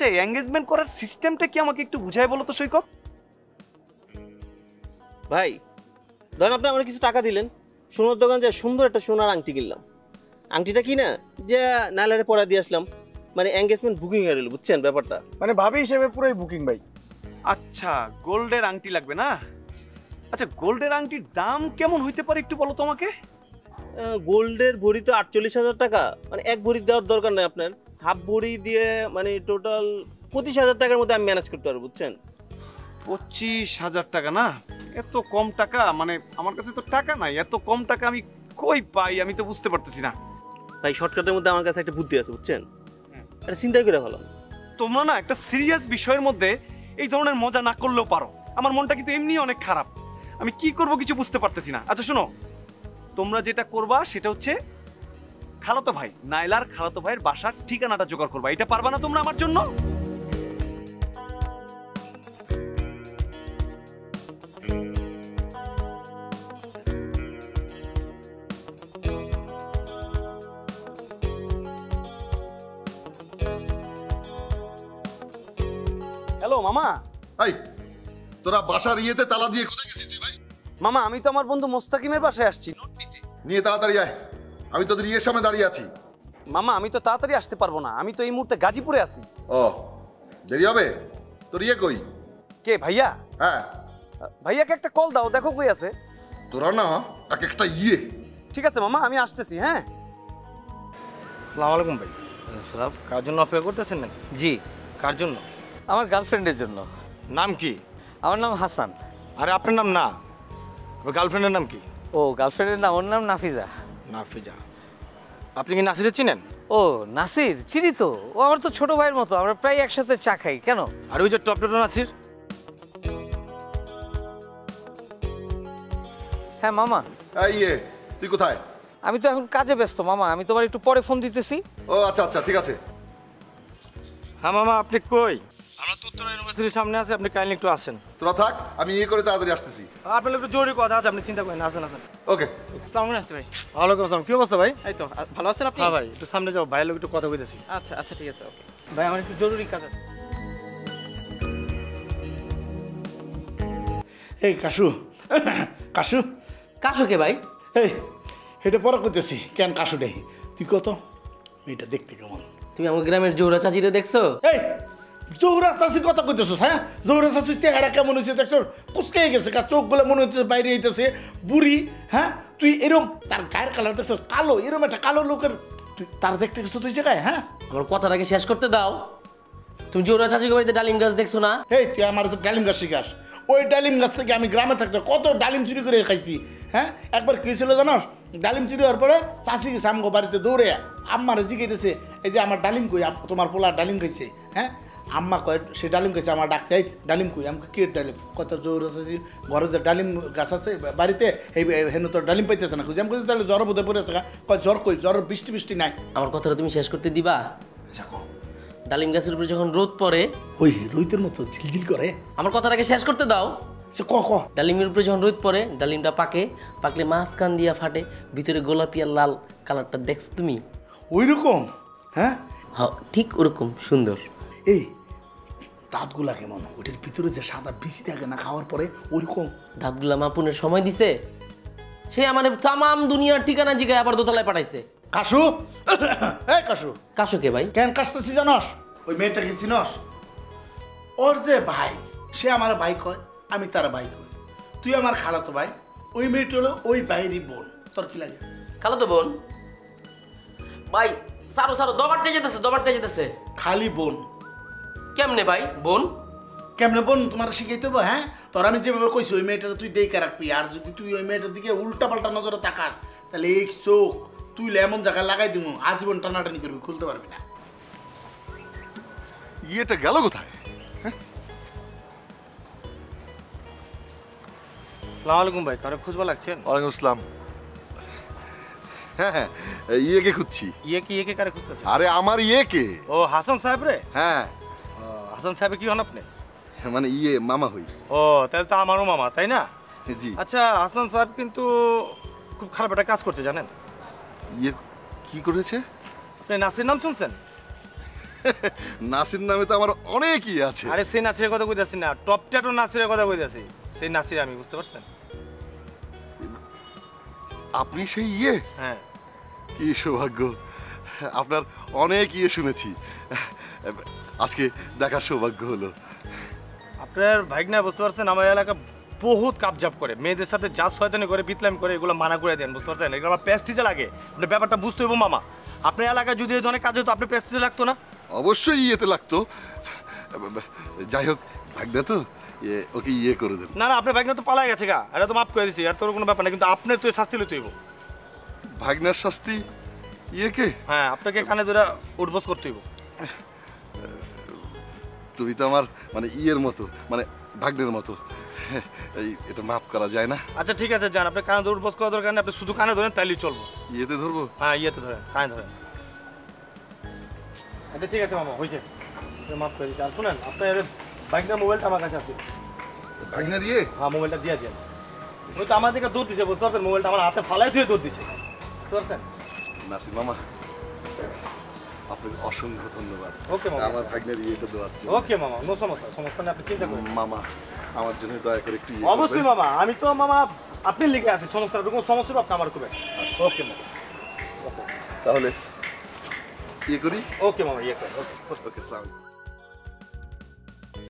আচ্ছা এনগেজমেন্ট করার সিস্টেমটা কি আমাকে একটু বুঝাই বলো তো সৈকত ভাই। ধরেন আপনি আমার কিছু টাকা দিলেন, সোনার দোকান যে সুন্দর একটা সোনার আংটি কিনলাম, আংটিটা কিনা যে নালারে পড়া দিয়ে আসলাম, মানে এনগেজমেন্ট বুকিং হয়ে গেল, বুঝছেন ব্যাপারটা? মানে ভাবি হিসেবে পুরোই বুকিং ভাই। আচ্ছা গোল্ডের আংটি লাগবে না? আচ্ছা গোল্ডের আংটির দাম কেমন হইতে পারে একটু বলো তো আমাকে। গোল্ডের ভরি তো 48,000 টাকা, মানে এক ভরি দেওয়ার দরকার নেই আপনার, হাফ ভরি দিয়ে মানে টোটাল 25,000 টাকার মধ্যে আমি ম্যানেজ করতে পারবো, বুঝছেন? 25,000 টাকা? না এত কম টাকা, মানে আমার কাছে তো টাকা নাই, এত কম টাকা আমি কই পাই, আমি তো বুঝতে পারতেছি না ভাই। শর্টকাটের মধ্যে আমার কাছে একটা বুদ্ধি আছে, বুঝছেন? এটা চিন্তা করে ভালো, তোমরা না একটা সিরিয়াস বিষয়ের মধ্যে এই ধরনের মজা না করলেও পারো। আমার মনটা কিন্তু এমনি অনেক খারাপ, আমি কি করব কিছু বুঝতে পারতেছি না। আচ্ছা শোনো, তোমরা যেটা করবা সেটা হচ্ছে খালাতো ভাই, নাইলার খালাতো ভাইয়ের বাসার ঠিকানাটা জোগাড় করবা। এটা পারবা না তোমরা আমার জন্য? হ্যালো মামা। এই তোরা বাসার ইয়েতে তালা দিয়ে কোথায় গেছিস ভাই? মামা আমি তো আমার বন্ধু মোস্তাকিমের বাসায় আসছি। নিয়ে তাড়াতাড়ি আয়, আমি তোদের ইয়ের সামনে দাঁড়িয়ে আছি। মামা আমি তো তাড়াতাড়ি আসতে পারবো না, আমি তো এই মুহূর্তে গাজীপুরে আছি। ও দেরি হবে তোর? ইয়ে কই? কে ভাইয়া? হ্যাঁ ভাইয়াকে একটা কল দাও, দেখো কই আছে। তোরা না এক একটা ইয়ে। ঠিক আছে মামা আমি আসতেছি। হ্যাঁ আসসালামু আলাইকুম ভাই। আসসালাম। কার জন্য অপেক্ষা করতেছেন নাকি? জি। কার জন্য? আমার গার্লফ্রেন্ডের জন্য। নাম কি? আমার নাম হাসান। আরে আপনার নাম না, গার্লফ্রেন্ডের নাম কি? ও গার্লফ্রেন্ডের নাম, ওর নাম নাফিজা। নাফিজা। আপনি কি নাসিরের চিনেন? ও নাসির চিনি তো, ও আমার তো ছোট ভাইয়ের মতো, আমরা প্রায় একসাথে চা খাই। কেন? আর ওই যে টপটা নাসির? হ্যাঁ মামা। এই তুই কোথায়? আমি তো এখন কাজে ব্যস্ত মামা, আমি তোমার একটু পরে ফোন দিতেছি। ও আচ্ছা আচ্ছা ঠিক আছে। হ্যাঁ মামা আপনি কই? আমরা তো উত্তরা ইউনিভার্সিটির সামনে আছি, আপনি কাইন্ডলি একটু আসেন। তোরা থাক, আমি ইয়ে করে তাড়াতাড়ি আসতেছি। আপনার একটু জরুরি কথা আছে, আপনি চিন্তা করেন না। আসেন আসেন। ওকে। আসসালামু আলাইকুম ভাই। ওয়ালাইকুম আসসালাম। কি অবস্থা ভাই? এই তো ভালো আছেন আপনি? হ্যাঁ ভাই একটু সামনে যাও, ভাইয়ের লোক একটু কথা কইতেছি। আচ্ছা আচ্ছা ঠিক আছে ওকে। ভাই আমার একটু জরুরি কাজ আছে। এই কাশু কাশু কাশু কে ভাই? এই এটা পরে কইতেছি, কেন কাশু নেই। তুই কত এটা দেখতে কেমন? তুমি আমার গ্রামের জোহরা চাচিটা দেখছো? এই জোহরা চাচির কথা কইতেছো? হ্যাঁ জোহরা চাচির চেহারা কেমন হয়েছে দেখছো? কুচকে গেছে, চোখগুলো মনে হচ্ছে বাইরে আইতেছে বুড়ি। হ্যাঁ তুই এরকম, তার গায়ের কালার দেখছো কালো, এরকম একটা কালো লোকের তুই তার দেখতে গেছো তুই জায়গায়। হ্যাঁ আমার কথাটাকে শেষ করতে দাও। তুমি জোহরা চাচির বাড়িতে ডালিম গাছ দেখছো না? এই তুই আমার ডালিম গাছ শিখাস? ওই ডালিম গাছ থেকে আমি গ্রামে থাকতে কত ডালিম চুরি করে খাইছি। হ্যাঁ একবার কী ছিল জানো? ডালিম চুরি হওয়ার পরে চাষি গেছে আমগো বাড়িতে দৌড়ে, আম্মার জিগাইতেছে এই যে আমার ডালিম কই, তোমার পোলা ডালিম খাইছে। হ্যাঁ আম্মা কয় সে ডালিম খাইছে, আমার ডাকছে এই ডালিম কই। আমাকে কে ডালিম? কত জোর আছে ঘরে যে ডালিম গাছ আছে বাড়িতে, এই হেন তো ডালিম পাইতেছে না। খুঁজে আমি কই তাহলে জ্বর বোধে পড়েছে। কয় জ্বর কই? জ্বর বৃষ্টি বৃষ্টি নাই। আমার কথাটা তুমি শেষ করতে দিবা? ডালিম গাছের উপরে যখন রোদ পড়ে ওই রোদের মতো ঝিলঝিল করে। আমার কথাটাকে শেষ করতে দাও। সে কখ ডালিমের উপরে যখন রোদ পড়ে ডালিমটা পাকে, পাকলে মাঝখান দিয়া ফাটে, ভিতরে গোলাপি আর লাল কালারটা দেখছো তুমি? ওই রকম? হ্যাঁ হ্যাঁ ঠিক ওরকম সুন্দর। এই দাঁতগুলা কেমন? ওইটার ভিতরে যে সাদা বিচি থাকে না খাওয়ার পরে ওইরকম দাঁতগুলা। মাপুনের সময় দিছে সে আমার তামাম দুনিয়ার ঠিকানা জিগায় আবার দোতলায় পাঠাইছে। কাশু এই কাশু। কাশু কে ভাই? কেন কাশতেছি জানস? ওই মেয়েটাকে চিনস? ওর যে ভাই, সে আমার ভাই কয়, আমি তার ভাই কই, তুই আমার খালাতো ভাই, ওই মেয়েটা হলো ওই ভাইয়েরই বোন। তোর কি লাগে? খালাতো বোন ভাই। সারো সারো দবারতে যেতেছে, দবারতে যেতেছে। খালি বোন কেমনে ভাই? বোন কেমনে বোন তোমার শিখাইতে হবে। হ্যাঁ তোর আমি যেভাবে কইছি ওই মেয়েটার তুই দেখে রাখবি, আর যদি তুই ওই মেয়েটার দিকে উল্টা পাল্টা নজরে তাকাস তাহলে এই চোখ তুই এমন জায়গায় লাগাই দিব আজীবন টানাটানি করবি, খুলতে পারবি না। ইয়েটা গেল কোথায়? আসসালামু আলাইকুম ভাই। কারে খুঁজবা লাগছেন? ওয়ালাইকুম আসসালাম। হ্যাঁ হ্যাঁ ইয়ে কে খুঁজছি? ইয়ে কি? ইয়ে কে কারে খুঁজতেছেন? আরে আমার ইয়ে কে? ও হাসান সাহেব রে। হ্যাঁ হাসান সাহেব কি হন আপনি? মানে ইয়ে মামা হই। ও তাহলে তো আমারও মামা তাই না? জি। আচ্ছা হাসান সাহেব কিন্তু খুব খারাপ একটা কাজ করছে জানেন? ইয়ে কি করেছে? আপনি নাসির নাম শুনছেন? নাসির নামে তো আমার অনেকই আছে। আরে সেই নাসিরের কথা কইতাছি না, টপ ট্যাটু নাসিরের কথা কইতাছি, সেই নাসির আমি, বুঝতে পারছেন আপনি সেই ইয়ে। হ্যাঁ, কি সৌভাগ্য, আপনার অনেক ইয়ে শুনেছি, আজকে দেখার সৌভাগ্য হলো। আপনার ভাগনা, বুঝতে পারছেন আমার এলাকা বহুত কাপজাপ করে, মেয়েদের সাথে যা শয়তানি করে, বিতলাম করে, এগুলো মানা করে দেন, বুঝতে পারছেন, এগুলো আমার প্রেস্টিজে লাগে। আপনার ব্যাপারটা বুঝতে হইব মামা, আপনার এলাকায় যদি এই ধরনের কাজ হতো আপনার প্রেস্টিজে লাগতো না? অবশ্যই ইয়েতে লাগতো। যাই হোক ভাগনা তো ওকে ইয়ে করে দেন। না না, আপনার ভাগনা তো পালা গেছে গা, এটা তো মাফ করে দিছি, আর তোর কোনো ব্যাপার না, কিন্তু আপনার তো শাস্তি লইতে হইব। ভাগনার শাস্তি ইয়েকে? হ্যাঁ, আপনাকে কানে ধরে উঠবোস করতে হইব। তুমি তো আমার মানে ইয়ের মতো, মানে ভাগনার মতো, এটা মাফ করা যায় না। আচ্ছা ঠিক আছে যান, আপনি কানে ধরে উঠবোস করার দরকার নেই, আপনি শুধু কানে ধরেন তাইলেই চলবো। ইয়েতে ধরবো? হ্যাঁ ইয়েতে ধরেন, কানে ধরেন। আচ্ছা ঠিক আছে মামা, হয়েছে, মাফ করে দিচ্ছি। আর শুনেন আপনার ভাগনার মোবাইলটা আমার কাছে আছে। ভাগনা দিয়ে? হ্যাঁ মোবাইলটা দিয়ে দেন। ওই তো আমার দিকে দৌড় দিচ্ছে, বুঝতে পারছেন, মোবাইলটা আমার হাতে ফালাই ধুয়ে দৌড় দিচ্ছে, বুঝতে পারছেন। নাসির মামা আপনাকে অসংখ্য ধন্যবাদ। ওকে মামা, আমার ভাগনার ইয়েটা দেওয়ার জন্য। ওকে মামা, নো সমস্যা, সমস্যা নেই, আপনি চিন্তা করুন মামা, আমার জন্য দয়া করে একটু। অবশ্যই মামা, আমি তো মামা আপনি লিখে আছি, সমস্যার কোনো সমস্যা হবে আপনি আমার করবেন। ওকে মামা, তাহলে ইয়ে করি। ওকে মামা ইয়ে করি। ওকে, আসসালামু আলাইকুম।